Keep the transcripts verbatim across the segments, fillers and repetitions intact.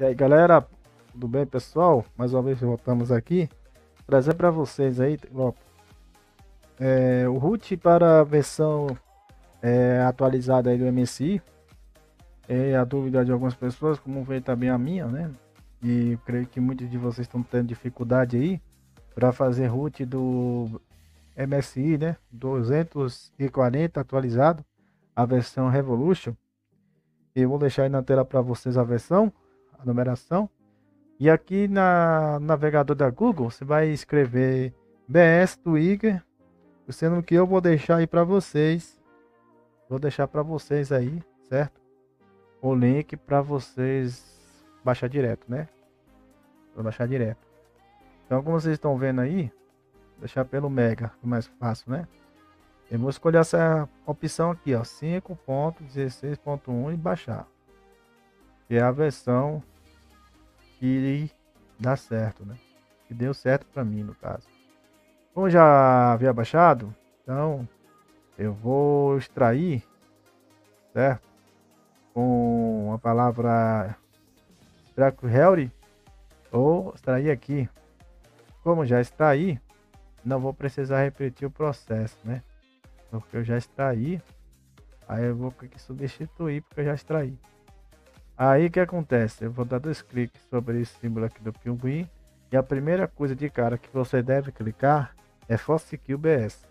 E aí galera, tudo bem pessoal? Mais uma vez voltamos aqui, trazer para vocês aí ó, é, o root para a versão é, atualizada aí do M S I. É a dúvida de algumas pessoas, como veio também a minha, né? E creio que muitos de vocês estão tendo dificuldade aí para fazer root do M S I, né? duzentos e quarenta atualizado, a versão Revolution. Eu vou deixar aí na tela para vocês a versão, a numeração. E aqui na navegador da Google você vai escrever BSTweaker, sendo que eu vou deixar aí para vocês, vou deixar para vocês aí, certo? O link para vocês baixar direto, né? Para baixar direto. Então, como vocês estão vendo aí, vou deixar pelo Mega, que é mais fácil, né? Eu vou escolher essa opção aqui, ó, cinco ponto dezesseis ponto um e baixar. Que é a versão que dá certo, né? Que deu certo para mim, no caso. Como já havia baixado, então eu vou extrair, certo? Com a palavra Draco Helry, ou extrair aqui. Como já está aí, não vou precisar repetir o processo, né? Porque eu já extraí. Aí eu vou substituir, porque eu já extraí. Aí o que acontece? Eu vou dar dois cliques sobre esse símbolo aqui do pinguim. E a primeira coisa de cara que você deve clicar é Force Q B S.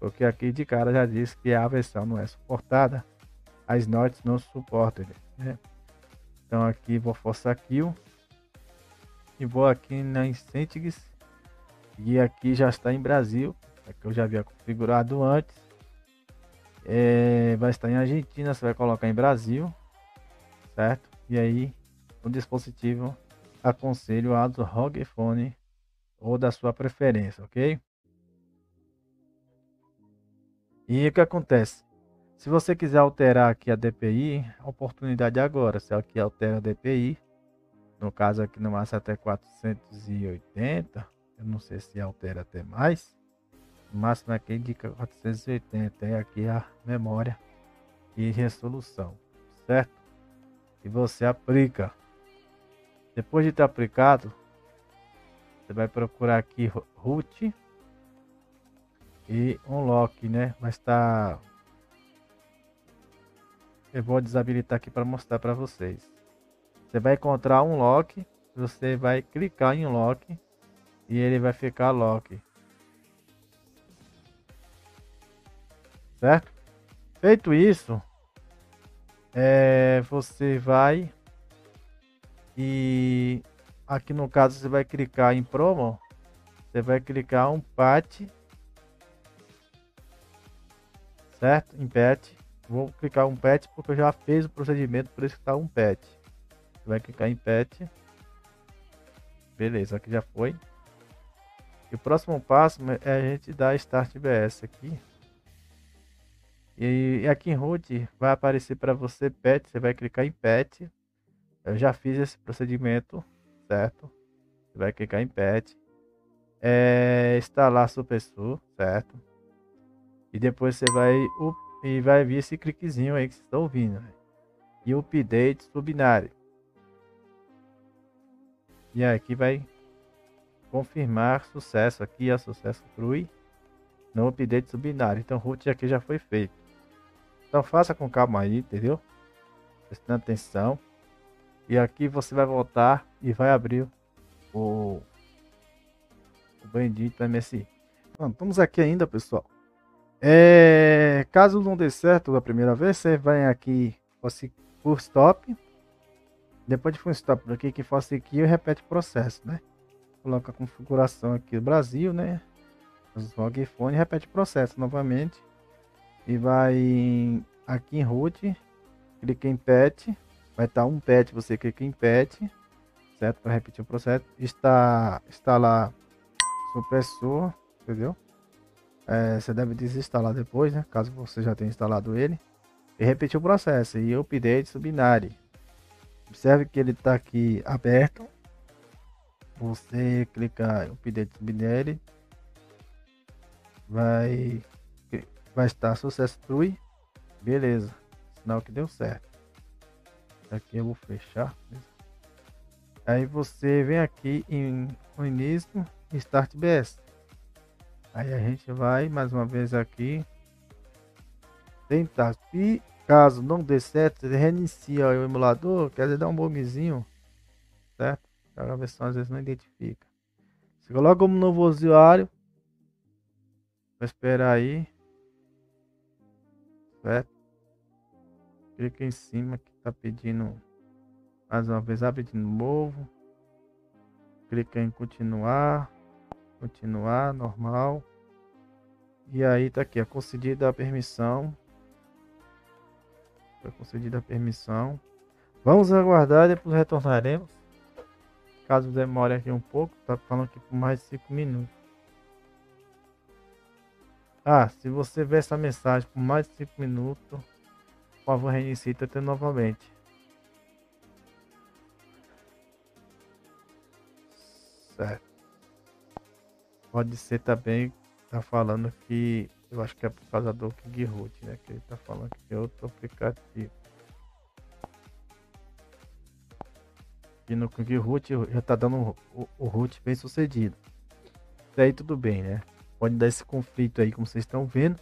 Porque aqui de cara já diz que a versão não é suportada. As notes não suportam, né? Então aqui vou forçar Q. E vou aqui na Settings. E aqui já está em Brasil. Que eu já havia configurado antes. É, vai estar em Argentina, você vai colocar em Brasil, certo? E aí o dispositivo aconselho a do R O G Phone ou da sua preferência, ok? E o que acontece? Se você quiser alterar aqui a D P I, a oportunidade agora, se aqui altera a D P I, no caso aqui no máximo até quatrocentos e oitenta, eu não sei se altera até mais. Máximo aqui indica quatrocentos e oitenta, é aqui a memória e resolução, certo? E você aplica. Depois de ter aplicado, você vai procurar aqui root e unlock, né? Mas tá, eu vou desabilitar aqui para mostrar para vocês. Você vai encontrar um lock, você vai clicar em lock e ele vai ficar lock. Certo? Feito isso, é, você vai e aqui no caso você vai clicar em promo, você vai clicar um patch, certo? Em patch, vou clicar um patch porque eu já fiz o procedimento, por isso que está um patch. Você vai clicar em patch, beleza? Aqui já foi. E o próximo passo é a gente dar Start B S aqui. E aqui em root vai aparecer para você patch, você vai clicar em patch. Eu já fiz esse procedimento, certo? Você vai clicar em patch, é, instalar SuperSu, certo? E depois você vai up, e vai vir esse cliquezinho aí que vocês estão ouvindo, né? E update subbinário. E aqui vai confirmar sucesso, aqui é sucesso crui no update subbinário. Então root aqui já foi feito. Então faça com calma aí, entendeu? Prestando atenção. E aqui você vai voltar e vai abrir o, o bendito M S I. Então, estamos aqui ainda, pessoal. É... Caso não dê certo da primeira vez, você vai aqui Full Stop. Depois de Full Stop, por aqui que faça aqui e repete o processo, né? Coloca a configuração aqui do Brasil, né? Os R O G Phone, repete o processo novamente. E vai aqui em root, clica em patch, vai estar um patch, você clica em patch, certo? Para repetir o processo, está instalar SuperSu, entendeu? É, você deve desinstalar depois, né? Caso você já tenha instalado ele, e repetir o processo e update subbinário. Observe que ele está aqui aberto. Você clica em update subbinário, vai vai estar sucesso true, beleza, sinal que deu certo. Aqui eu vou fechar, beleza? Aí você vem aqui em no início, Start B S. Aí a gente vai mais uma vez aqui tentar. E caso não dê certo, ele reinicia o emulador, quer dizer, dá um bombzinho, certo? A versão às vezes não identifica. Você coloca como novo usuário. Vou esperar aí, certo? Clica em cima que tá pedindo mais uma vez, abre de novo. Clica em continuar, continuar, normal. E aí tá aqui, é concedida a permissão. Foi concedida a permissão. Vamos aguardar, depois retornaremos. Caso demore aqui um pouco, tá falando que por mais de cinco minutos. Ah, se você ver essa mensagem por mais de cinco minutos, por favor reinicie até novamente. Certo. Pode ser também, tá falando que eu acho que é por causa do King Root, né? Que ele tá falando que é outro aplicativo. E no King Root já tá dando o, o, o root bem sucedido. Até aí tudo bem, né? Pode dar esse conflito aí, como vocês estão vendo,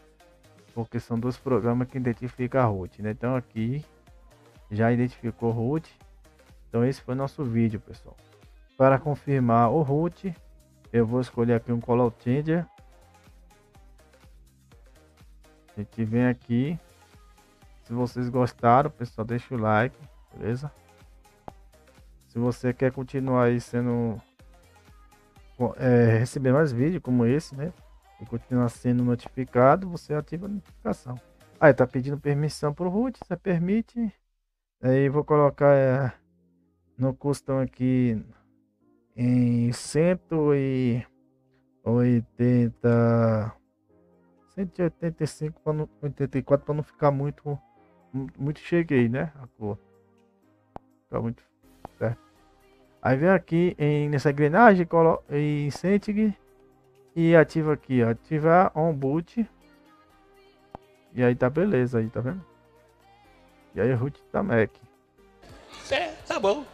porque são dois programas que identificam a root, né? Então aqui já identificou root. Então esse foi nosso vídeo, pessoal. Para confirmar o root, eu vou escolher aqui um Call Out Changer. A gente vem aqui. Se vocês gostaram, pessoal, deixa o like, beleza? Se você quer continuar aí sendo é, receber mais vídeos como esse, né? E continuar sendo notificado, você ativa a notificação. Aí tá pedindo permissão para o root, você permite. Aí vou colocar é, no custom aqui em cento e oitenta, cento e oitenta e cinco para não, oitenta e quatro, para não ficar muito muito cheguei, né, a cor fica muito certo. Aí vem aqui em nessa engrenagem, coloca em Settings e ativa aqui, ó, ativar on boot. E aí tá beleza, aí tá vendo? E aí root tá Mac. É, tá bom.